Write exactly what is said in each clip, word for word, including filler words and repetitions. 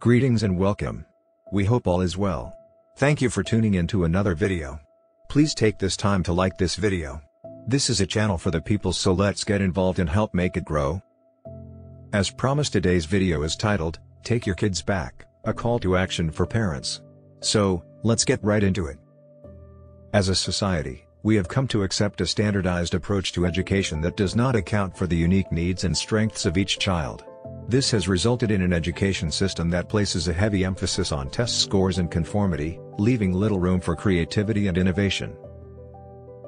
Greetings and welcome. We hope all is well. Thank you for tuning in to another video. Please take this time to like this video. This is a channel for the people, so let's get involved and help make it grow. As promised, today's video is titled, Take Your Kids Back, a Call to Action for Parents. So, let's get right into it. As a society, we have come to accept a standardized approach to education that does not account for the unique needs and strengths of each child. This has resulted in an education system that places a heavy emphasis on test scores and conformity, leaving little room for creativity and innovation.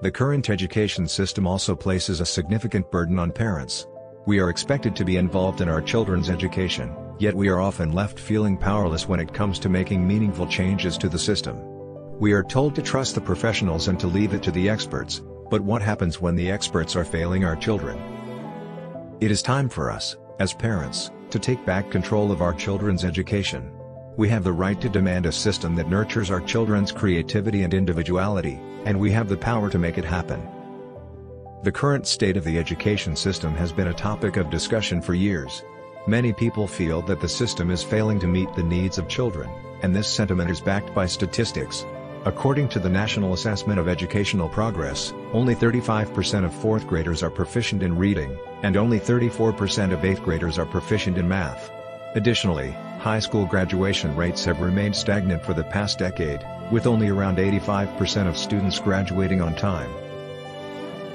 The current education system also places a significant burden on parents. We are expected to be involved in our children's education, yet we are often left feeling powerless when it comes to making meaningful changes to the system. We are told to trust the professionals and to leave it to the experts, but what happens when the experts are failing our children? It is time for us, as parents, to take back control of our children's education. We have the right to demand a system that nurtures our children's creativity and individuality, and we have the power to make it happen. The current state of the education system has been a topic of discussion for years. Many people feel that the system is failing to meet the needs of children, and this sentiment is backed by statistics. According to the National Assessment of Educational Progress, only thirty-five percent of fourth graders are proficient in reading, and only thirty-four percent of eighth graders are proficient in math. Additionally, high school graduation rates have remained stagnant for the past decade, with only around eighty-five percent of students graduating on time.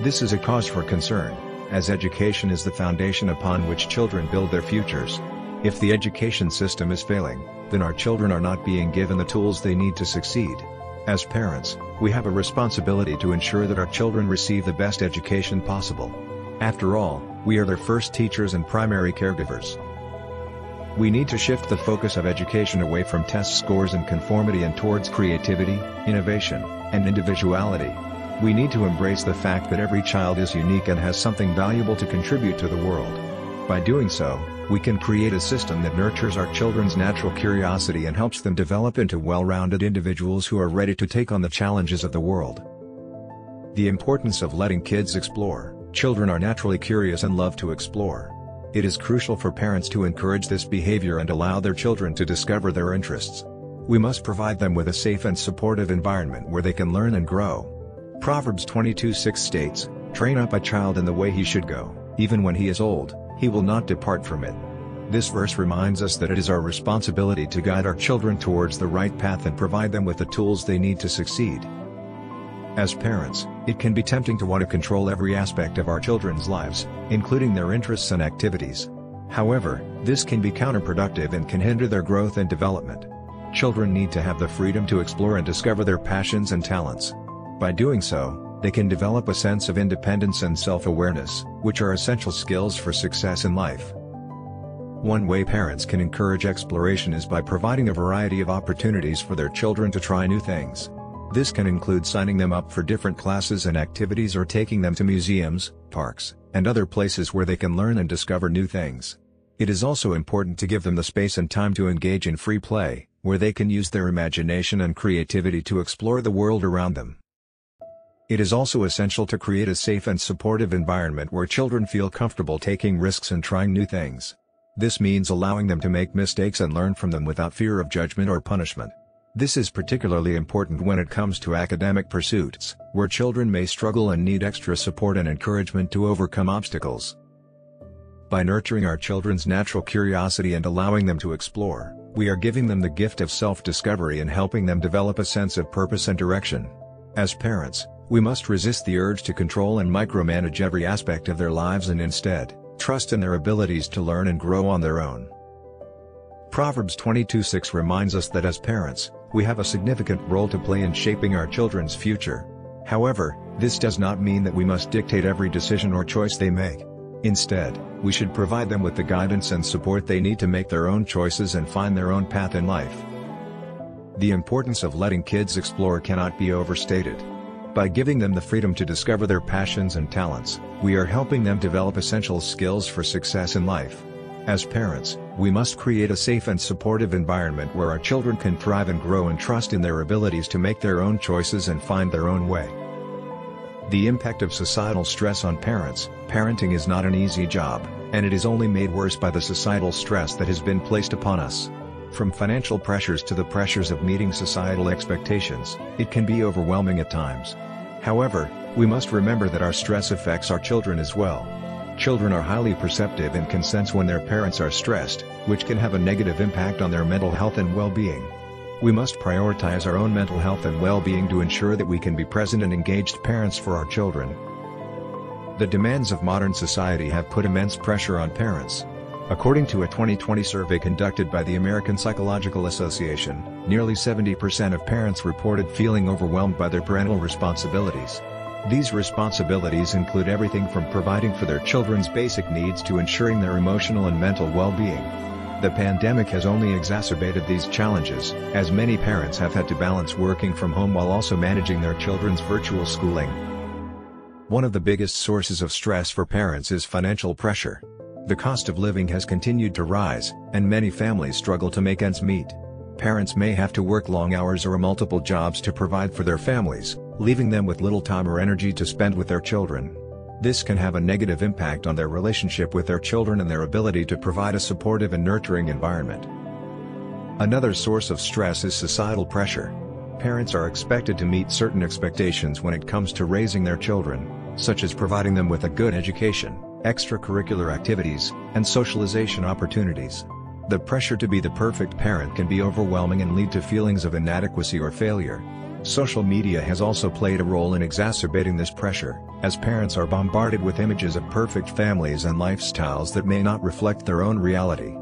This is a cause for concern, as education is the foundation upon which children build their futures. If the education system is failing, then our children are not being given the tools they need to succeed. As parents, we have a responsibility to ensure that our children receive the best education possible. After all, we are their first teachers and primary caregivers. We need to shift the focus of education away from test scores and conformity and towards creativity, innovation, and individuality. We need to embrace the fact that every child is unique and has something valuable to contribute to the world. By doing so, we can create a system that nurtures our children's natural curiosity and helps them develop into well-rounded individuals who are ready to take on the challenges of the world. The importance of letting kids explore. Children are naturally curious and love to explore. It is crucial for parents to encourage this behavior and allow their children to discover their interests. We must provide them with a safe and supportive environment where they can learn and grow. Proverbs twenty-two six states, "Train up a child in the way he should go, even when he is old, he will not depart from it." This verse reminds us that it is our responsibility to guide our children towards the right path and provide them with the tools they need to succeed. As parents, it can be tempting to want to control every aspect of our children's lives, including their interests and activities. However, this can be counterproductive and can hinder their growth and development. Children need to have the freedom to explore and discover their passions and talents. By doing so, they can develop a sense of independence and self-awareness, which are essential skills for success in life. One way parents can encourage exploration is by providing a variety of opportunities for their children to try new things. This can include signing them up for different classes and activities or taking them to museums, parks, and other places where they can learn and discover new things. It is also important to give them the space and time to engage in free play, where they can use their imagination and creativity to explore the world around them. It is also essential to create a safe and supportive environment where children feel comfortable taking risks and trying new things. This means allowing them to make mistakes and learn from them without fear of judgment or punishment. This is particularly important when it comes to academic pursuits, where children may struggle and need extra support and encouragement to overcome obstacles. By nurturing our children's natural curiosity and allowing them to explore, we are giving them the gift of self-discovery and helping them develop a sense of purpose and direction. As parents, we must resist the urge to control and micromanage every aspect of their lives and instead, trust in their abilities to learn and grow on their own. Proverbs twenty-two six reminds us that as parents, we have a significant role to play in shaping our children's future. However, this does not mean that we must dictate every decision or choice they make. Instead, we should provide them with the guidance and support they need to make their own choices and find their own path in life. The importance of letting kids explore cannot be overstated. By giving them the freedom to discover their passions and talents, we are helping them develop essential skills for success in life. As parents, we must create a safe and supportive environment where our children can thrive and grow and trust in their abilities to make their own choices and find their own way. The impact of societal stress on parents. Parenting is not an easy job, and it is only made worse by the societal stress that has been placed upon us. From financial pressures to the pressures of meeting societal expectations, it can be overwhelming at times. However, we must remember that our stress affects our children as well. Children are highly perceptive and can sense when their parents are stressed, which can have a negative impact on their mental health and well-being. We must prioritize our own mental health and well-being to ensure that we can be present and engaged parents for our children. The demands of modern society have put immense pressure on parents. According to a twenty twenty survey conducted by the American Psychological Association, nearly seventy percent of parents reported feeling overwhelmed by their parental responsibilities. These responsibilities include everything from providing for their children's basic needs to ensuring their emotional and mental well-being. The pandemic has only exacerbated these challenges, as many parents have had to balance working from home while also managing their children's virtual schooling. One of the biggest sources of stress for parents is financial pressure. The cost of living has continued to rise, and many families struggle to make ends meet. Parents may have to work long hours or multiple jobs to provide for their families, leaving them with little time or energy to spend with their children. This can have a negative impact on their relationship with their children and their ability to provide a supportive and nurturing environment. Another source of stress is societal pressure. Parents are expected to meet certain expectations when it comes to raising their children, such as providing them with a good education, extracurricular activities, and socialization opportunities. The pressure to be the perfect parent can be overwhelming and lead to feelings of inadequacy or failure. Social media has also played a role in exacerbating this pressure, as parents are bombarded with images of perfect families and lifestyles that may not reflect their own reality.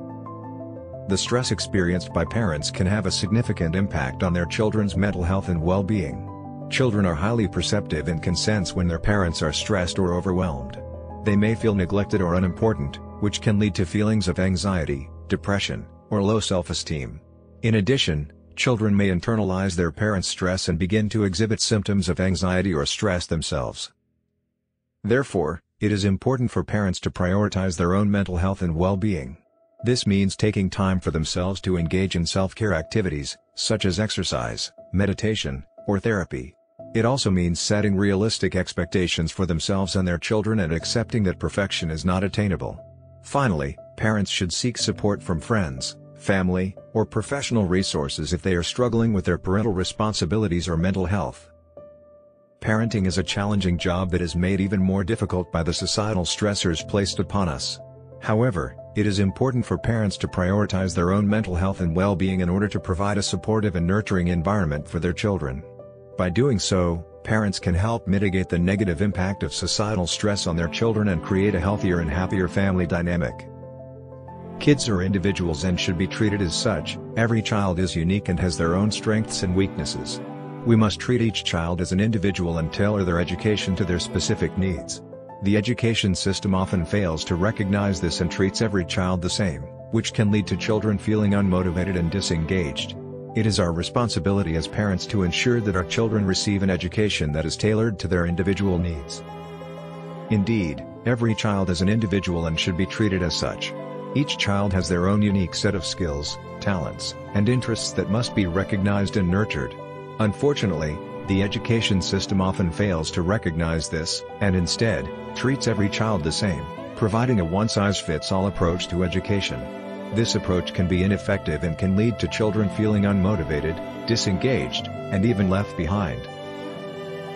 The stress experienced by parents can have a significant impact on their children's mental health and well-being. Children are highly perceptive and can sense when their parents are stressed or overwhelmed. They may feel neglected or unimportant, which can lead to feelings of anxiety, depression, or low self-esteem. In addition, children may internalize their parents' stress and begin to exhibit symptoms of anxiety or stress themselves. Therefore, it is important for parents to prioritize their own mental health and well-being. This means taking time for themselves to engage in self-care activities, such as exercise, meditation, or therapy. It also means setting realistic expectations for themselves and their children and accepting that perfection is not attainable. Finally, parents should seek support from friends, family, or professional resources if they are struggling with their parental responsibilities or mental health. Parenting is a challenging job that is made even more difficult by the societal stressors placed upon us. However, it is important for parents to prioritize their own mental health and well-being in order to provide a supportive and nurturing environment for their children. By doing so, parents can help mitigate the negative impact of societal stress on their children and create a healthier and happier family dynamic. Kids are individuals and should be treated as such. Every child is unique and has their own strengths and weaknesses. We must treat each child as an individual and tailor their education to their specific needs. The education system often fails to recognize this and treats every child the same, which can lead to children feeling unmotivated and disengaged. It is our responsibility as parents to ensure that our children receive an education that is tailored to their individual needs. Indeed, every child is an individual and should be treated as such. Each child has their own unique set of skills, talents, and interests that must be recognized and nurtured. Unfortunately, the education system often fails to recognize this, and instead, treats every child the same, providing a one-size-fits-all approach to education. This approach can be ineffective and can lead to children feeling unmotivated, disengaged, and even left behind.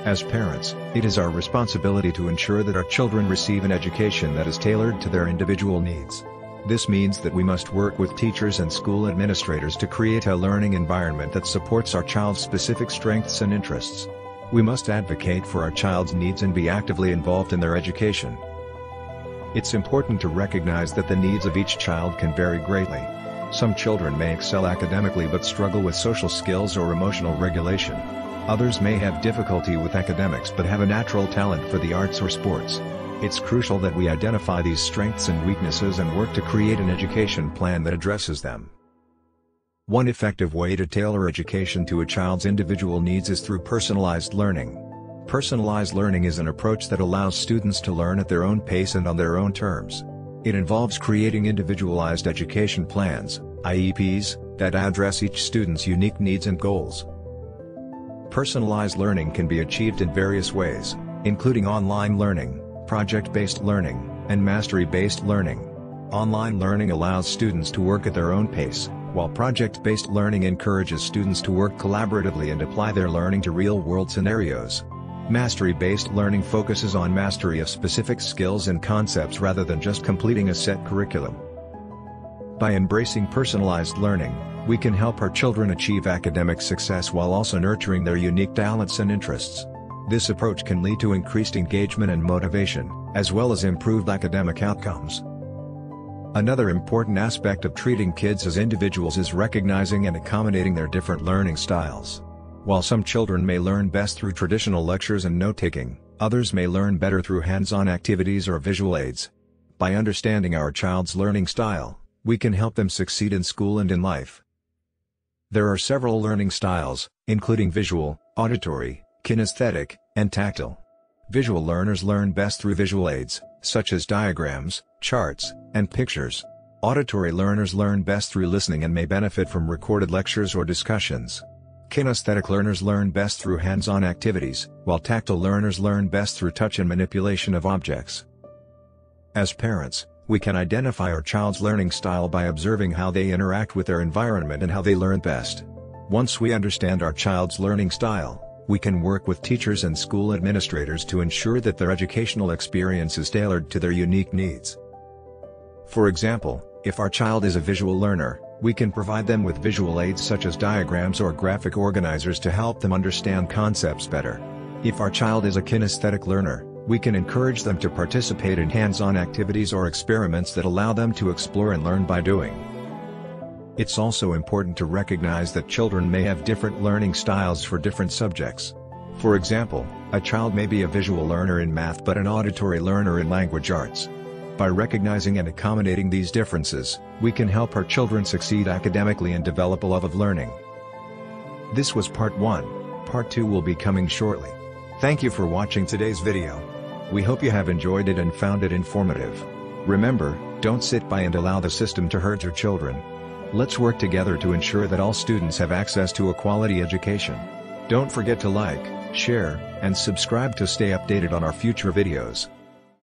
As parents, it is our responsibility to ensure that our children receive an education that is tailored to their individual needs. This means that we must work with teachers and school administrators to create a learning environment that supports our child's specific strengths and interests. We must advocate for our child's needs and be actively involved in their education. It's important to recognize that the needs of each child can vary greatly. Some children may excel academically but struggle with social skills or emotional regulation. Others may have difficulty with academics but have a natural talent for the arts or sports. It's crucial that we identify these strengths and weaknesses and work to create an education plan that addresses them. One effective way to tailor education to a child's individual needs is through personalized learning. Personalized learning is an approach that allows students to learn at their own pace and on their own terms. It involves creating individualized education plans, I E Ps, that address each student's unique needs and goals. Personalized learning can be achieved in various ways, including online learning, project-based learning, and mastery-based learning. Online learning allows students to work at their own pace, while project-based learning encourages students to work collaboratively and apply their learning to real-world scenarios. Mastery-based learning focuses on mastery of specific skills and concepts rather than just completing a set curriculum. By embracing personalized learning, we can help our children achieve academic success while also nurturing their unique talents and interests. This approach can lead to increased engagement and motivation, as well as improved academic outcomes. Another important aspect of treating kids as individuals is recognizing and accommodating their different learning styles. While some children may learn best through traditional lectures and note-taking, others may learn better through hands-on activities or visual aids. By understanding our child's learning style, we can help them succeed in school and in life. There are several learning styles, including visual, auditory, kinesthetic, and tactile. Visual learners learn best through visual aids, such as diagrams, charts, and pictures. Auditory learners learn best through listening and may benefit from recorded lectures or discussions. Kinesthetic learners learn best through hands-on activities, while tactile learners learn best through touch and manipulation of objects. As parents, we can identify our child's learning style by observing how they interact with their environment and how they learn best. Once we understand our child's learning style, we can work with teachers and school administrators to ensure that their educational experience is tailored to their unique needs. For example, if our child is a visual learner, we can provide them with visual aids such as diagrams or graphic organizers to help them understand concepts better. If our child is a kinesthetic learner, we can encourage them to participate in hands-on activities or experiments that allow them to explore and learn by doing. It's also important to recognize that children may have different learning styles for different subjects. For example, a child may be a visual learner in math but an auditory learner in language arts. By recognizing and accommodating these differences, we can help our children succeed academically and develop a love of learning. This was part one. Part two will be coming shortly. Thank you for watching today's video. We hope you have enjoyed it and found it informative. Remember, don't sit by and allow the system to hurt your children. Let's work together to ensure that all students have access to a quality education. Don't forget to like, share, and subscribe to stay updated on our future videos.